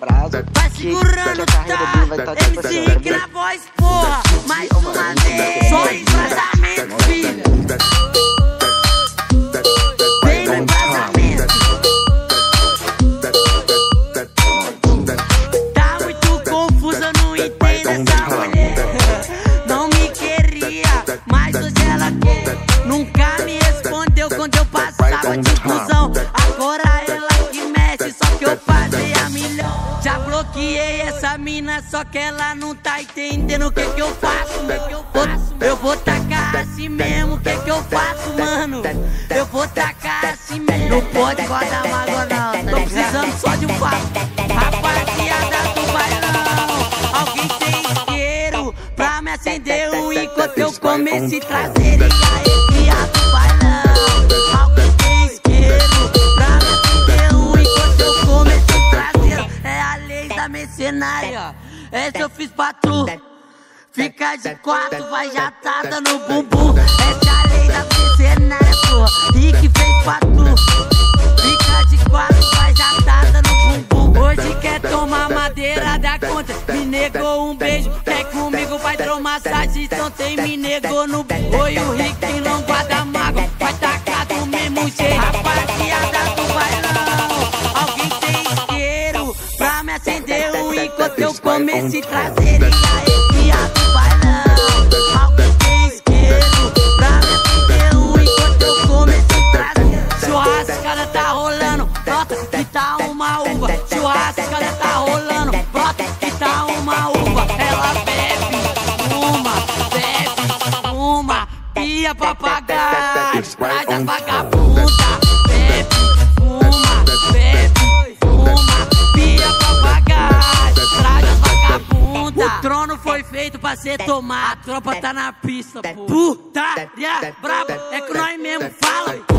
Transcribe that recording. Vai segurando, tá? MC Rick na voz, porra. Mais uma vez. Só em vazamento, filha. Vem no vazamento. Tá muito confusa, não entendo essa mulher. Não me queria, mas hoje ela quer. Nunca me respondeu quando eu passava de cuzão. Agora ela que mexe, só que eu fazia milhão. Já bloqueei essa mina, só que ela não tá entendendo o que que eu faço. Eu vou tacar assim mesmo, o que que eu faço, mano? Eu vou tacar assim mesmo. Não pode guardar mágoa não, tô precisando só de um papo. Rapaziada do bailão, alguém tem isqueiro pra me acender um enquanto eu comer esse traseiro. E aí, do bailão, alguém tem isqueiro pra me acender um enquanto eu comer esse traseiro. É a lei da mercenária, essa eu fiz pra tu. Fica de quatro, vai jatada no bumbum. Essa é a lei da mercenária, porra, Rick fez pra tu. Fica de quatro, vai jatada no bumbum. Hoje quer tomar madeira da conta, me negou um beijo. Quer comigo, vai ter massagem, então tem me negou no bumbum. Oi, o Rick não guarda mágoa, vai tacar do mesmo jeito. Rapaziada do bailão, alguém tem isqueiro pra me acender um enquanto eu comer esse traseiro. E aí, do bailão, alguém tem isqueiro pra me acender um enquanto eu comer esse traseiro. Churrascada tá rolando, brota que tá uma uva. Churrascada tá rolando, brota que tá uma uva. Ela bebe uma, pia papagaio, traz a vagabunda. Pra ser tomado, a tropa tá na pista. Putaria brava, é que nós mesmo fala.